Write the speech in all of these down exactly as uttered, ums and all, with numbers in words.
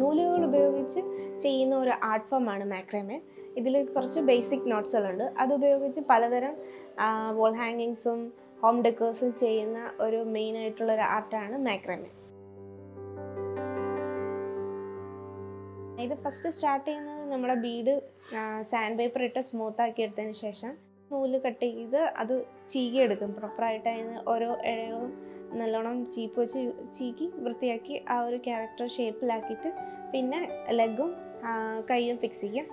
നൂലുകൾ ഉപയോഗിച്ച് ചെയ്യുന്ന ഒരു ആർട്ട് ഫോമാണ് മാക്രമെ. ഇതിൽ കുറച്ച് ബേസിക് നോട്ട്സുകളുണ്ട്. അതുപയോഗിച്ച് പലതരം വോൾ ഹാങ്ങിങ്സും ഹോം ഡെക്കേഴ്സും ചെയ്യുന്ന ഒരു മെയിനായിട്ടുള്ളൊരു ആർട്ടാണ് മാക്രമെ. ഇത് ഫസ്റ്റ് സ്റ്റാർട്ട് ചെയ്യുന്നത് നമ്മുടെ ബീഡ് സാൻഡ് പേപ്പർ ഇട്ട് സ്മൂത്താക്കി എടുത്തതിന് ശേഷം നൂല് കട്ട് ചെയ്ത് അത് ചീകിയെടുക്കും. പ്രോപ്പറായിട്ട് അതിന് ഓരോ ഇഴകളും നല്ലോണം ചീപ്പ് വെച്ച് ചീകി വൃത്തിയാക്കി ആ ഒരു ക്യാരക്ടർ ഷേപ്പിലാക്കിയിട്ട് പിന്നെ ലെഗും കൈയും ഫിക്സ് ചെയ്യാം.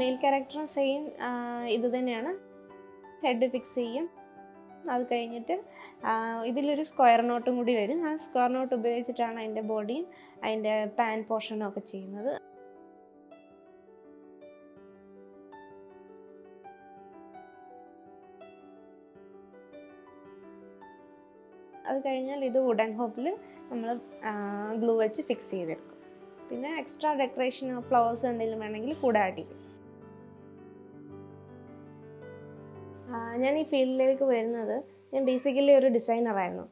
മെയിൽ ക്യാരക്ടറും സെയിം ഇത് തന്നെയാണ്. ഹെഡ് ഫിക്സ് ചെയ്യും. അത് കഴിഞ്ഞിട്ട് ഇതിലൊരു സ്ക്വയർ നോട്ടും കൂടി വരും. ആ സ്ക്വയർ നോട്ട് ഉപയോഗിച്ചിട്ടാണ് അതിൻ്റെ ബോഡിയും അതിൻ്റെ പാൻ പോർഷനും ഒക്കെ ചെയ്യുന്നത്. അത് കഴിഞ്ഞാൽ ഇത് വുഡൻ ഹോപ്പിൽ നമ്മൾ ഗ്ലൂ വെച്ച് ഫിക്സ് ചെയ്തെടുക്കും. പിന്നെ എക്സ്ട്രാ ഡെക്കറേഷൻ ഫ്ലവേഴ്സ് എന്തെങ്കിലും വേണമെങ്കിൽ കൂടെ ആഡ് ചെയ്യും. ഞാൻ ഈ ഫീൽഡിലേക്ക് വരുന്നത് ഞാൻ ബേസിക്കലി ഒരു ഡിസൈനറായിരുന്നു.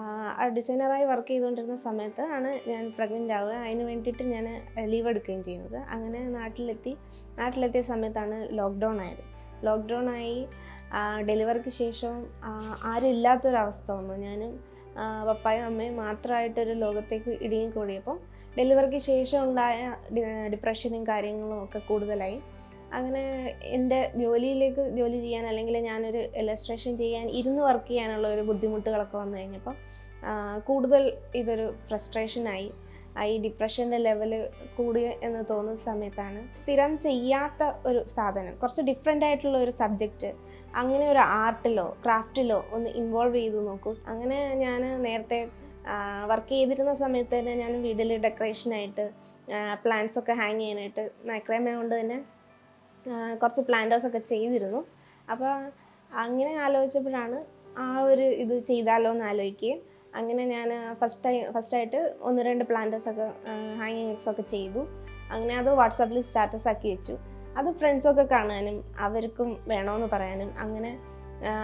ആ ഡിസൈനറായി വർക്ക് ചെയ്തുകൊണ്ടിരുന്ന സമയത്ത് ആണ് ഞാൻ പ്രഗ്നൻ്റ് ആവുക. അതിന് വേണ്ടിയിട്ട് ഞാൻ ലീവ് എടുക്കുകയും ചെയ്യുന്നത്. അങ്ങനെ നാട്ടിലെത്തി നാട്ടിലെത്തിയ സമയത്താണ് ലോക്ക്ഡൗൺ ആയത്. ലോക്ക്ഡൗൺ ആയി ഡെലിവറിക്ക് ശേഷം ആരും ഇല്ലാത്തൊരവസ്ഥ വന്നു. ഞാനും പപ്പായും അമ്മയും മാത്രമായിട്ടൊരു ലോകത്തേക്ക് ഇടിയും കൂടിയപ്പോൾ ഡെലിവറിക്ക് ശേഷം ഉണ്ടായ ഡിപ്രഷനും കാര്യങ്ങളും ഒക്കെ കൂടുതലായി. അങ്ങനെ എൻ്റെ ജോലിയിലേക്ക് ജോലി ചെയ്യാൻ അല്ലെങ്കിൽ ഞാനൊരു ഇലസ്ട്രേഷൻ ചെയ്യാൻ ഇരുന്ന് വർക്ക് ചെയ്യാനുള്ള ഒരു ബുദ്ധിമുട്ടുകളൊക്കെ വന്നു കഴിഞ്ഞപ്പോൾ കൂടുതൽ ഇതൊരു ഫ്രസ്ട്രേഷനായി ഈ ഡിപ്രഷൻ്റെ ലെവല് കൂടി എന്ന് തോന്നുന്ന സമയത്താണ് സ്ഥിരം ചെയ്യാത്ത ഒരു സാധനം, കുറച്ച് ഡിഫറെൻ്റ് ആയിട്ടുള്ള ഒരു സബ്ജക്റ്റ്, അങ്ങനെ ഒരു ആർട്ടിലോ ക്രാഫ്റ്റിലോ ഒന്ന് ഇൻവോൾവ് ചെയ്ത് നോക്കൂ. അങ്ങനെ ഞാൻ നേരത്തെ വർക്ക് ചെയ്തിരുന്ന സമയത്ത് തന്നെ ഞാൻ വീട്ടിൽ ഡെക്കറേഷനായിട്ട് പ്ലാന്റ്സൊക്കെ ഹാങ് ചെയ്യാനായിട്ട് മാക്രമെ കൊണ്ട് തന്നെ കുറച്ച് പ്ലാന്റേഴ്സൊക്കെ ചെയ്തിരുന്നു. അപ്പോൾ അങ്ങനെ ആലോചിച്ചപ്പോഴാണ് ആ ഒരു ഇത് ചെയ്താലോ എന്ന് ആലോചിക്കുകയും അങ്ങനെ ഞാൻ ഫസ്റ്റ് ടൈം ഫസ്റ്റായിട്ട് ഒന്ന് രണ്ട് പ്ലാന്റേഴ്സൊക്കെ ഹാങ്ങിങ്സൊക്കെ ചെയ്തു. അങ്ങനെ അത് വാട്സാപ്പിൽ സ്റ്റാറ്റസ് ആക്കി വെച്ചു. അത് ഫ്രണ്ട്സൊക്കെ കാണാനും അവർക്കും വേണമെന്ന് പറയാനും അങ്ങനെ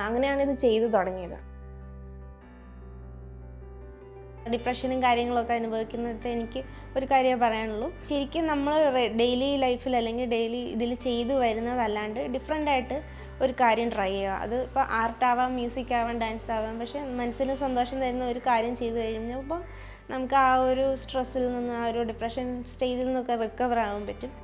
അങ്ങനെയാണിത് ചെയ്തു തുടങ്ങിയത്. ഡിപ്രഷനും കാര്യങ്ങളൊക്കെ അനുഭവിക്കുന്നിടത്ത് എനിക്ക് ഒരു കാര്യമേ പറയാനുള്ളൂ. ശരിക്കും നമ്മൾ ഡെയിലി ലൈഫിൽ അല്ലെങ്കിൽ ഡെയിലി ഇതിൽ ചെയ്തു വരുന്നതല്ലാണ്ട് ഡിഫറെൻ്റായിട്ട് ഒരു കാര്യം ട്രൈ ചെയ്യുക. അത് ഇപ്പോൾ ആർട്ടാവാം, മ്യൂസിക് ആവാം, ഡാൻസ് ആവാം. പക്ഷെ മനസ്സിന് സന്തോഷം തരുന്ന ഒരു കാര്യം ചെയ്തു കഴിയുമ്പോൾ നമുക്ക് ആ ഒരു സ്ട്രെസ്സിൽ നിന്ന് ആ ഒരു ഡിപ്രഷൻ സ്റ്റേജിൽ നിന്നൊക്കെ റിക്കവർ ആവാൻ പറ്റും.